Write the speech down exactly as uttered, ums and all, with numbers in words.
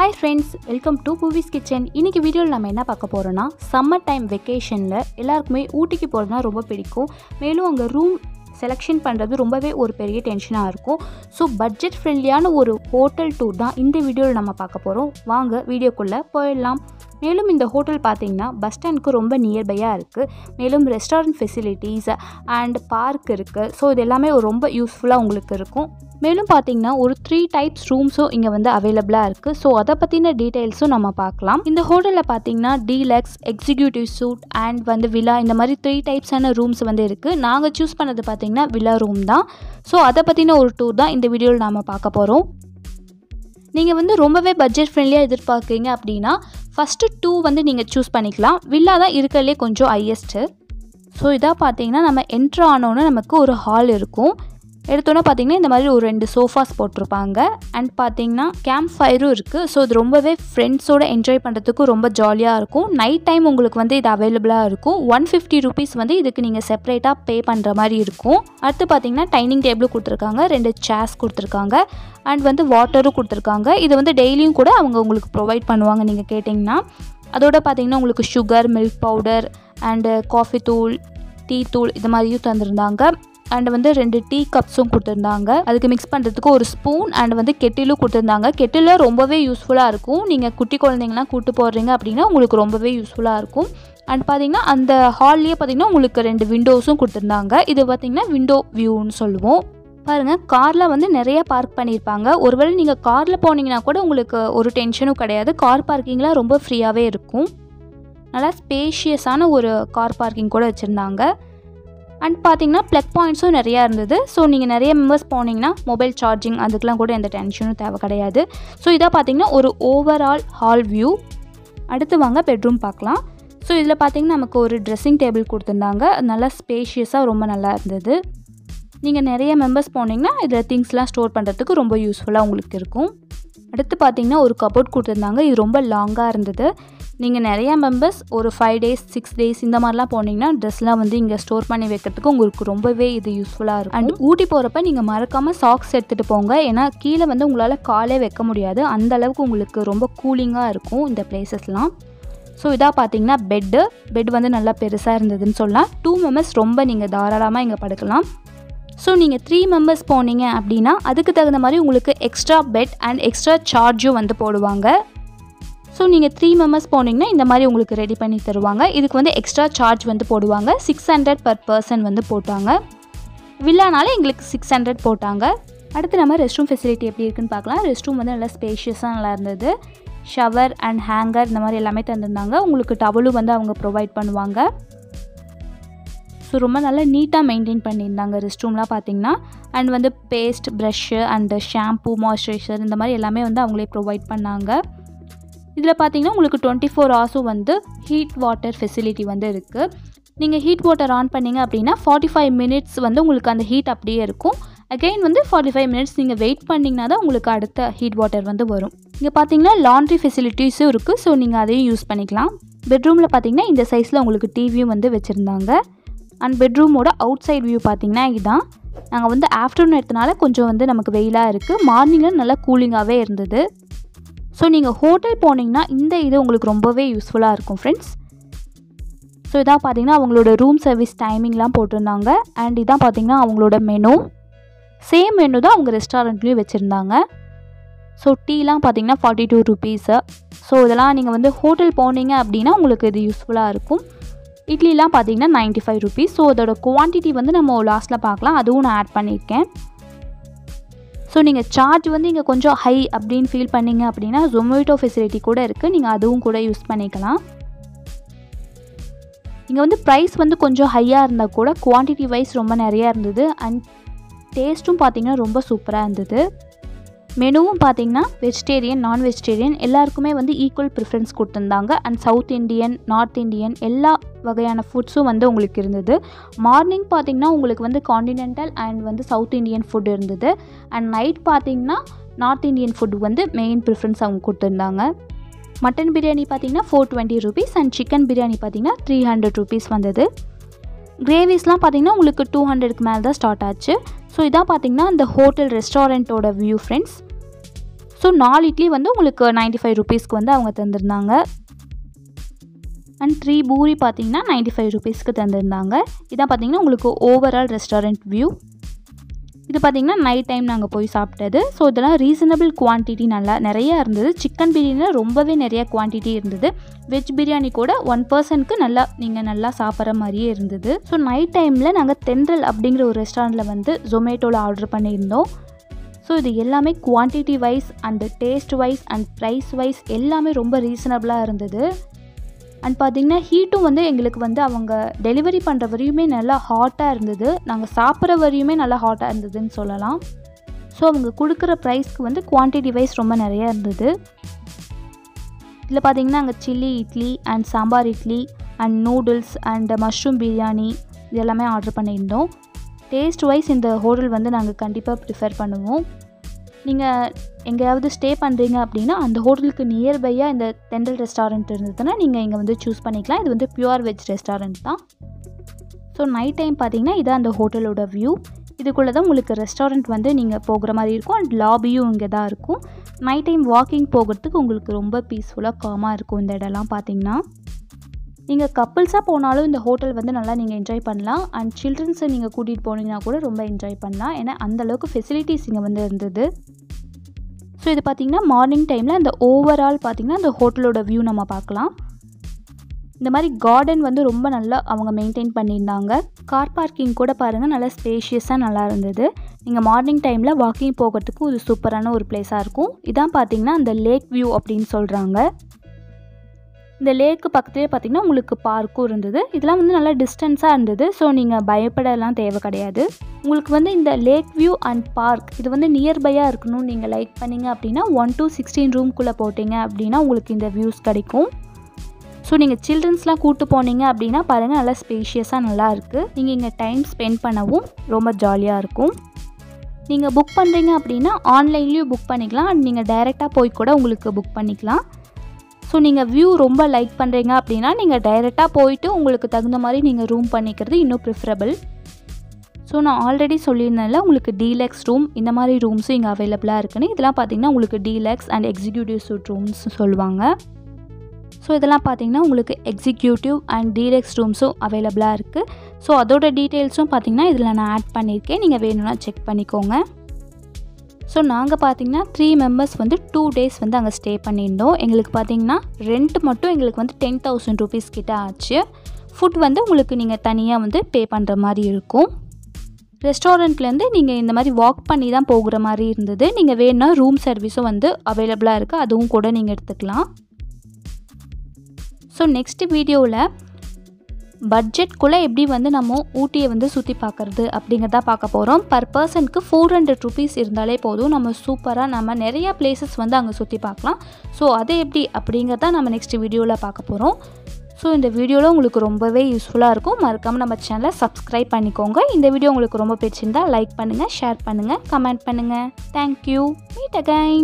Hi friends, welcome to Puvis Kitchen. இன்னைக்கு வீடியோல நாம என்ன பார்க்க போறோம்னா சம்மர் டைம் வெகேஷன்ல எல்லாருக்குமே ஊட்டிக்கு போறதுனா ரொம்ப பிடிக்கும். மேலும் அங்க ரூம் செலக்ஷன் பண்றது ரொம்பவே ஒரு பெரிய டென்ஷனா இருக்கும். சோ பட்ஜெட் ஃப்ரெண்ட்லியான ஒரு ஹோட்டல் டூர் தான் இந்த வீடியோல நாம பார்க்க போறோம். வாங்க வீடியோக்குள்ள போயிடலாம். மேலும் இந்த ஹோட்டல் பார்த்தீங்கன்னா பஸ் ஸ்டாண்டுக்கு ரொம்ப நியர்பையாக இருக்குது. மேலும் ரெஸ்டாரண்ட் ஃபெசிலிட்டிஸ் அண்ட் பார்க் இருக்குது. ஸோ இது எல்லாமே ரொம்ப யூஸ்ஃபுல்லாக உங்களுக்கு இருக்கும். மேலும் பார்த்தீங்கன்னா ஒரு த்ரீ டைப்ஸ் ரூம்ஸும் இங்கே வந்து அவைலபிளாக இருக்குது. ஸோ அதை பற்றின டீட்டெயில்ஸும் நம்ம பார்க்கலாம். இந்த ஹோட்டலில் பார்த்தீங்கன்னா டீலக்ஸ், எக்ஸிக்யூட்டிவ் சூட் அண்ட் வந்து விலா, இந்த மாதிரி த்ரீ டைப்ஸான ரூம்ஸ் வந்து இருக்குது. நாங்கள் சூஸ் பண்ணது பார்த்தீங்கன்னா விலா ரூம் தான். ஸோ அதை பற்றின ஒரு டூர் தான் இந்த வீடியோவில் நாம் பார்க்க போகிறோம். நீங்கள் வந்து ரொம்பவே பட்ஜெட் ஃப்ரெண்ட்லியாக எதிர்பார்க்குறீங்க அப்படின்னா ஃபஸ்ட்டு டூ வந்து நீங்கள் சூஸ் பண்ணிக்கலாம். வில்லா தான் இருக்கிறதுலே கொஞ்சம் ஹையஸ்ட்டு. ஸோ இதாக பார்த்தீங்கன்னா நம்ம என்ட்ரு ஆனோன்னு நமக்கு ஒரு ஹால் இருக்கும். எடுத்தோன்னா பார்த்தீங்கன்னா இந்த மாதிரி ஒரு ரெண்டு சோஃபாஸ் போட்டிருப்பாங்க. அண்ட் பார்த்தீங்கன்னா கேம்ப் ஃபயரும் இருக்குது. ஸோ இது ரொம்பவே ஃப்ரெண்ட்ஸோடு என்ஜாய் பண்ணுறதுக்கு ரொம்ப ஜாலியாக இருக்கும். நைட் டைம் உங்களுக்கு வந்து இது அவைலபிளாக இருக்கும். ஒன் ஃபிஃப்டி ருபீஸ் வந்து இதுக்கு நீங்கள் செப்பரேட்டாக பே பண்ணுற மாதிரி இருக்கும். அடுத்து பார்த்தீங்கன்னா டைனிங் டேபிளும் கொடுத்துருக்காங்க, ரெண்டு சேர்ஸ் கொடுத்துருக்காங்க அண்ட் வந்து வாட்டரும் கொடுத்துருக்காங்க. இது வந்து டெய்லியும் கூட அவங்க உங்களுக்கு ப்ரொவைட் பண்ணுவாங்க நீங்கள் கேட்டிங்கன்னா. அதோட பார்த்தீங்கன்னா உங்களுக்கு sugar, milk powder and coffee தூள், டீ தூள் இது மாதிரியும் தந்துருந்தாங்க. அண்ட் வந்து ரெண்டு டீ கப்ஸும் கொடுத்துருந்தாங்க. அதுக்கு மிக்ஸ் பண்ணுறதுக்கு ஒரு ஸ்பூன் அண்ட் வந்து கெட்டிலும் கொடுத்துருந்தாங்க. கெட்டில் ரொம்பவே யூஸ்ஃபுல்லாக இருக்கும். நீங்கள் குட்டி குழந்தைங்கலாம் கூட்டு போடுறீங்க அப்படின்னா உங்களுக்கு ரொம்பவே யூஸ்ஃபுல்லாக இருக்கும். அண்ட் பார்த்தீங்கன்னா அந்த ஹால்லேயே பார்த்தீங்கன்னா உங்களுக்கு ரெண்டு விண்டோஸும் கொடுத்துருந்தாங்க. இது பார்த்தீங்கன்னா விண்டோ வியூன்னு சொல்லுவோம். பாருங்கள், காரில் வந்து நிறைய பார்க் பண்ணியிருப்பாங்க. ஒருவேளை நீங்கள் காரில் போனீங்கன்னா கூட உங்களுக்கு ஒரு டென்ஷனும் கிடையாது. கார் பார்க்கிங்லாம் ரொம்ப ஃப்ரீயாகவே இருக்கும். நல்லா ஸ்பேஷியஸான ஒரு கார் பார்க்கிங் கூட வச்சுருந்தாங்க. அண்ட் பார்த்தீங்கன்னா ப்ளக் பாயிண்ட்ஸும் நிறையா இருந்தது. ஸோ நீங்கள் நிறைய மெம்பர்ஸ் போனீங்கன்னா மொபைல் சார்ஜிங் அதுக்கெலாம் கூட எந்த டென்ஷனும் தேவை கிடையாது. ஸோ இதாக பார்த்தீங்கன்னா ஒரு ஓவரால் ஹால் வியூ. அடுத்து வாங்க பெட்ரூம் பார்க்கலாம். ஸோ இதில் பார்த்தீங்கன்னா நமக்கு ஒரு ட்ரெஸ்ஸிங் டேபிள் கொடுத்துருந்தாங்க. நல்லா ஸ்பேஷியஸாக ரொம்ப நல்லா இருந்தது. நீங்கள் நிறைய மெம்பர்ஸ் போனீங்கன்னா இதில் திங்ஸ்லாம் ஸ்டோர் பண்ணுறதுக்கு ரொம்ப யூஸ்ஃபுல்லாக உங்களுக்கு இருக்கும். அடுத்து பார்த்தீங்கன்னா ஒரு கபோர்ட் கொடுத்துருந்தாங்க. இது ரொம்ப லாங்காக இருந்தது. நீங்கள் நிறையா மெம்பர்ஸ் ஒரு ஃபைவ் டேஸ் சிக்ஸ் டேஸ் இந்த மாதிரிலாம் போனீங்கன்னா ட்ரெஸ்லாம் வந்து இங்கே ஸ்டோர் பண்ணி வைக்கிறதுக்கு உங்களுக்கு ரொம்பவே இது யூஸ்ஃபுல்லாக இருக்கும். அண்ட் ஊட்டி போகிறப்ப நீங்கள் மறக்காமல் சாக்ஸ் எடுத்துகிட்டு போங்க. ஏன்னா கீழே வந்து உங்களால் காலே வைக்க முடியாது. அந்த அளவுக்கு உங்களுக்கு ரொம்ப கூலிங்காக இருக்கும் இந்த பிளேசஸ்லாம். ஸோ இதாக பார்த்தீங்கன்னா பெட்டு பெட் வந்து நல்லா பெருசாக இருந்ததுன்னு சொல்லலாம். டூ மெம்பர்ஸ் ரொம்ப நீங்கள் தாராளமாக இங்கே படுக்கலாம். ஸோ நீங்கள் த்ரீ மெம்பர்ஸ் போனீங்க அப்படின்னா அதுக்கு தகுந்த மாதிரி உங்களுக்கு எக்ஸ்ட்ரா பெட் அண்ட் எக்ஸ்ட்ரா சார்ஜும் வந்து போடுவாங்க. ஸோ நீங்கள் த்ரீ மெம்பர்ஸ் போனீங்கன்னா இந்த மாதிரி உங்களுக்கு ரெடி பண்ணி தருவாங்க. இதுக்கு வந்து எக்ஸ்ட்ரா சார்ஜ் வந்து போடுவாங்க. சிக்ஸ் ஹண்ட்ரட் பர் பர்சன் வந்து போட்டாங்க. வில்லானாலும் எங்களுக்கு சிக்ஸ் ஹண்ட்ரட் போட்டாங்க. அடுத்து நம்ம ரெஸ்ட் ரூம் ஃபெசிலிட்டி எப்படி இருக்குன்னு பார்க்கலாம். ரெஸ்ட் ரூம் வந்து நல்லா ஸ்பேஷியஸாக நல்லா இருந்தது. ஷவர் அண்ட் ஹேங்கர் இந்த மாதிரி எல்லாமே தந்துருந்தாங்க. உங்களுக்கு டவலும் வந்து அவங்க ப்ரொவைட் பண்ணுவாங்க. ஸோ ரொம்ப நல்லா நீட்டாக மெயின்டைன் பண்ணியிருந்தாங்க ரெஸ்ட் ரூம்லாம் பார்த்தீங்கன்னா. அண்ட் வந்து paste, brush and shampoo, moisturiser இந்த மாதிரி எல்லாமே வந்து அவங்களே ப்ரொவைட் பண்ணாங்க. இதில் பார்த்தீங்கன்னா உங்களுக்கு டுவெண்ட்டி ஃபோர் ஹவர்ஸும் வந்து ஹீட் வாட்டர் ஃபெசிலிட்டி வந்து இருக்குது. நீங்கள் ஹீட் வாட்டர் ஆன் பண்ணிங்க அப்படின்னா ஃபார்ட்டி ஃபைவ் மினிட்ஸ் வந்து உங்களுக்கு அந்த ஹீட் அப்படியே இருக்கும். அகெயின் வந்து ஃபார்ட்டி ஃபைவ் மினிட்ஸ் நீங்கள் வெயிட் பண்ணிங்கன்னா தான் உங்களுக்கு அடுத்த ஹீட் வாட்டர் வந்து வரும். இங்கே பார்த்தீங்கன்னா லாண்ட்ரி ஃபெசிலிட்டிஸும் இருக்குது. ஸோ நீங்கள் அதையும் யூஸ் பண்ணிக்கலாம். பெட்ரூமில் பார்த்தீங்கன்னா இந்த சைஸில் உங்களுக்கு டிவியும் வந்து வச்சுருந்தாங்க. அண்ட் பெட்ரூமோட அவுட் சைட் வியூ பார்த்தீங்கன்னா இதுதான். நாங்கள் வந்து ஆஃப்டர்நூன் எடுத்தனால கொஞ்சம் வந்து நமக்கு வெயிலாக இருக்குது. மார்னிங்கில் நல்லா கூலிங்காகவே இருந்தது. ஸோ நீங்கள் ஹோட்டல் போனீங்கன்னா இந்த இது உங்களுக்கு ரொம்பவே யூஸ்ஃபுல்லாக இருக்கும் ஃப்ரெண்ட்ஸ். ஸோ இதான் பார்த்தீங்கன்னா அவங்களோட ரூம் சர்வீஸ் டைமிங்லாம் போட்டிருந்தாங்க. அண்ட் இதான் பார்த்தீங்கன்னா அவங்களோட மெனு. சேம் மெனு தான் அவங்க ரெஸ்டாரண்ட்லேயும் வச்சுருந்தாங்க. ஸோ டீலாம் பார்த்தீங்கன்னா ஃபார்ட்டி டூ ருபீஸு. ஸோ இதெல்லாம் நீங்கள் வந்து ஹோட்டல் போனீங்க அப்படின்னா உங்களுக்கு இது யூஸ்ஃபுல்லாக இருக்கும். இட்லிலாம் பார்த்தீங்கன்னா நைன்ட்டி ஃபைவ் ருபீஸ். ஸோ அதோட குவான்டிட்டி வந்து நம்ம லாஸ்ட்டில் பார்க்கலாம். அதுவும் நான் ஆட் பண்ணியிருக்கேன். ஸோ நீங்கள் சார்ஜ் வந்து இங்கே கொஞ்சம் ஹை அப்படின்னு ஃபீல் பண்ணிங்க அப்படின்னா ஜொமேட்டோ ஃபெசிலிட்டி கூட இருக்குது. நீங்கள் அதுவும் கூட யூஸ் பண்ணிக்கலாம். இங்கே வந்து ப்ரைஸ் வந்து கொஞ்சம் ஹையாக இருந்தால் கூட குவான்டிட்டி வைஸ் ரொம்ப நிறையா இருந்தது. அண்ட் டேஸ்ட்டும் பார்த்திங்கன்னா ரொம்ப சூப்பராக இருந்தது. மெனுவும் பார்த்திங்கன்னா வெஜிடேரியன், நான் வெஜிடேரியன் எல்லாருக்குமே வந்து ஈக்குவல் ப்ரிஃபரன்ஸ் கொடுத்துருந்தாங்க. And south Indian, north Indian எல்லா வகையான ஃபுட்ஸும் வந்து உங்களுக்கு இருந்தது. மார்னிங் பார்த்திங்கன்னா உங்களுக்கு வந்து காண்டினென்டல் அண்ட் வந்து சவுத் இண்டியன் ஃபுட் இருந்தது. அண்ட் நைட் பார்த்திங்கன்னா நார்த் இண்டியன் ஃபுட் வந்து மெயின் ப்ரிஃபரன்ஸ் அவங்க கொடுத்துருந்தாங்க. மட்டன் பிரியாணி பார்த்திங்கன்னா four twenty rupees and chicken biryani பார்த்திங்கன்னா த்ரீ ஹண்ட்ரட் ருபீஸ் வந்தது. கிரேவிஸ்லாம் பார்த்திங்கன்னா உங்களுக்கு டூ ஹண்ட்ரடுக்கு மேலே தான் ஸ்டார்ட் ஆச்சு. ஸோ இதான் பார்த்திங்கன்னா அந்த ஹோட்டல் ரெஸ்டாரண்ட்டோட வியூ ஃப்ரெண்ட்ஸ். ஸோ நாலு இட்லி வந்து உங்களுக்கு நைன்ட்டி ஃபைவ் ருபீஸ்க்கு வந்து அவங்க தந்துருந்தாங்க. அண்ட் த்ரீ பூரி பார்த்திங்கன்னா நைன்ட்டி ஃபைவ் ருபீஸ்க்கு தந்துருந்தாங்க. இதான் பார்த்திங்கன்னா உங்களுக்கு ஓவரால் ரெஸ்டாரண்ட் வியூ. இது பார்த்திங்கன்னா நைட் டைம் நாங்கள் போய் சாப்பிட்டது. ஸோ இதெல்லாம் ரீசனபிள் குவான்டிட்டி நல்லா நிறையா இருந்தது. சிக்கன் பிரியாணியில் ரொம்பவே நிறையா குவான்டிட்டி இருந்தது. வெஜ் பிரியாணி கூட ஒன் பர்சனுக்கு நல்லா நீங்கள் நல்லா சாப்பிட்ற மாதிரியே இருந்தது. ஸோ நைட் டைமில் நாங்கள் தென்றல் அப்படிங்கிற ஒரு ரெஸ்டாரண்ட்டில் வந்து ஜொமேட்டோவில் ஆர்டர் பண்ணியிருந்தோம். ஸோ இது எல்லாமே quantity wise and taste wise and price wise எல்லாமே ரொம்ப ரீசனபிளாக இருந்தது. அண்ட் பார்த்திங்கன்னா ஹீட்டும் வந்து எங்களுக்கு வந்து அவங்க டெலிவரி பண்ணுற வரையுமே நல்லா ஹாட்டாக இருந்தது. நாங்கள் சாப்பிட்ற வரையுமே நல்லா ஹாட்டாக இருந்ததுன்னு சொல்லலாம். ஸோ அவங்க கொடுக்குற ப்ரைஸ்க்கு வந்து குவான்டிட்டி வைஸ் ரொம்ப நிறையா இருந்தது. இதில் பார்த்திங்கன்னா அங்கே chilli idli and sambar idli and noodles and mushroom biryani இது எல்லாமே ஆர்டர் பண்ணியிருந்தோம். டேஸ்ட் வைஸ் இந்த ஹோட்டல் வந்து நாங்கள் கண்டிப்பாக ப்ரிஃபர் பண்ணுவோம். நீங்கள் எங்கேயாவது ஸ்டே பண்ணுறீங்க அப்படின்னா அந்த ஹோட்டலுக்கு நியர்பையாக இந்த தென்றல் ரெஸ்டாரண்ட் இருந்ததுன்னா நீங்கள் இங்கே வந்து சூஸ் பண்ணிக்கலாம். இது வந்து பியூர் வெஜ் ரெஸ்டாரண்ட் தான். ஸோ நைட் டைம் பார்த்தீங்கன்னா இதான் அந்த ஹோட்டலோட வியூ. இதுக்குள்ளே தான் உங்களுக்கு ரெஸ்டாரண்ட் வந்து நீங்கள் போகிற மாதிரி இருக்கும். அண்ட் லாபியும் இங்கே தான் இருக்கும். நைட் டைம் வாக்கிங் போகிறதுக்கு உங்களுக்கு ரொம்ப பீஸ்ஃபுல்லாக காமாக இருக்கும் இந்த இடம்லாம் பார்த்திங்கன்னா. நீங்கள் கப்புள்ஸாக போனாலும் இந்த ஹோட்டல் வந்து நல்லா நீங்கள் என்ஜாய் பண்ணலாம். அண்ட் சில்ட்ரன்ஸை நீங்கள் கூட்டிகிட்டு போனீங்கன்னா கூட ரொம்ப என்ஜாய் பண்ணலாம். ஏன்னா அந்தளவுக்கு ஃபெசிலிட்டிஸ் இங்கே வந்து இருந்தது. ஸோ இது பார்த்திங்கன்னா மார்னிங் டைமில் அந்த ஓவரால் பார்த்திங்கன்னா அந்த ஹோட்டலோட வியூ நம்ம பார்க்கலாம். இந்த மாதிரி கார்டன் வந்து ரொம்ப நல்லா அவங்க மெயின்டைன் பண்ணியிருந்தாங்க. கார் பார்க்கிங் கூட பாருங்கள் நல்லா ஸ்பேஷியஸாக நல்லா இருந்தது. நீங்கள் மார்னிங் டைமில் வாக்கிங் போகிறதுக்கும் இது சூப்பரான ஒரு பிளேஸாக இருக்கும். இதான் பார்த்திங்கன்னா அந்த லேக் வியூ அப்படின்னு சொல்கிறாங்க. இந்த லேக்கு பக்கத்துலேயே பார்த்திங்கன்னா உங்களுக்கு பார்க்கும் இருந்தது. இதெல்லாம் வந்து நல்லா டிஸ்டன்ஸாக இருந்தது. ஸோ நீங்கள் பயப்படலாம் தேவை கிடையாது. உங்களுக்கு வந்து இந்த லேக் வியூ அண்ட் பார்க் இது வந்து நியர்பையாக இருக்கணும்னு நீங்கள் லைக் பண்ணிங்க அப்படின்னா ஒன் டூ சிக்ஸ்டீன் ரூம்குள்ளே போட்டிங்க அப்படின்னா உங்களுக்கு இந்த வியூஸ் கிடைக்கும். ஸோ நீங்கள் சில்ட்ரன்ஸ்லாம் கூப்பிட்டு போனீங்க அப்படின்னா பாருங்கள் நல்லா ஸ்பேஷியஸாக நல்லா இருக்குது. நீங்கள் இங்கே டைம் ஸ்பெண்ட் பண்ணவும் ரொம்ப ஜாலியாக இருக்கும். நீங்கள் புக் பண்ணுறீங்க அப்படின்னா ஆன்லைன்லேயும் புக் பண்ணிக்கலாம். அண்ட் நீங்கள் டைரெக்டாக போய் கூட உங்களுக்கு புக் பண்ணிக்கலாம். ஸோ நீங்கள் வியூ ரொம்ப லைக் பண்ணுறீங்க அப்படின்னா நீங்கள் டைரெக்டாக போயிட்டு உங்களுக்கு தகுந்த மாதிரி நீங்கள் ரூம் பண்ணிக்கிறது இன்னும் ப்ரிஃபரபிள். ஸோ நான் ஆல்ரெடி சொல்லியிருந்தேன்ல உங்களுக்கு டீலக்ஸ் ரூம் இந்த மாதிரி ரூம்ஸும் இங்கே அவைலபிளாக இருக்குன்னு. இதெல்லாம் பார்த்திங்கன்னா உங்களுக்கு deluxe and executive suite rooms சொல்லுவாங்க. ஸோ இதெல்லாம் பார்த்திங்கன்னா உங்களுக்கு எக்ஸிக்யூட்டிவ் அண்ட் டீலக்ஸ் ரூம்ஸும் அவைலபிளாக இருக்குது. ஸோ அதோட டீட்டெயில்ஸும் பார்த்திங்கன்னா இதில் நான் ஆட் பண்ணியிருக்கேன். நீங்கள் வேணும்னா செக் பண்ணிக்கோங்க. ஸோ நாங்கள் பார்த்திங்கன்னா த்ரீ மெம்பர்ஸ் வந்து டூ டேஸ் வந்து அங்கே ஸ்டே பண்ணியிருந்தோம். எங்களுக்கு பார்த்திங்கன்னா ரெண்ட் மட்டும் எங்களுக்கு வந்து டென் தௌசண்ட் ருபீஸ் கிட்டே ஆச்சு. ஃபுட் வந்து உங்களுக்கு நீங்கள் தனியாக வந்து பே பண்ணுற மாதிரி இருக்கும். ரெஸ்டாரண்ட்லேருந்து நீங்கள் இந்த மாதிரி வாக் பண்ணி தான் போகிற மாதிரி இருந்தது. நீங்கள் வேணுன்னா ரூம் சர்வீஸும் வந்து அவைலபிளாக இருக்குது. அதுவும் கூட நீங்கள் எடுத்துக்கலாம். ஸோ நெக்ஸ்ட் வீடியோவில் பட்ஜெட்குள்ளே எப்படி வந்து நம்ம ஊட்டியை வந்து சுற்றி பார்க்குறது அப்படிங்கிறதா பார்க்க போகிறோம். பர் பர்சனுக்கு ஃபோர் ஹண்ட்ரட் ருபீஸ் இருந்தாலே போதும் நம்ம சூப்பராக நம்ம நிறையா பிளேசஸ் வந்து அங்கே சுற்றி பார்க்கலாம். ஸோ அது எப்படி அப்படிங்கிறத நம்ம நெக்ஸ்ட் வீடியோவில் பார்க்க போகிறோம். ஸோ இந்த வீடியோவில் உங்களுக்கு ரொம்பவே யூஸ்ஃபுல்லாக இருக்கும். மறக்காமல் நம்ம சேனலை சப்ஸ்கிரைப் பண்ணிக்கோங்க. இந்த வீடியோ உங்களுக்கு ரொம்ப பிடிச்சிருந்தால் லைக் பண்ணுங்கள், ஷேர் பண்ணுங்கள், கமெண்ட் பண்ணுங்கள். Thank you, meet again.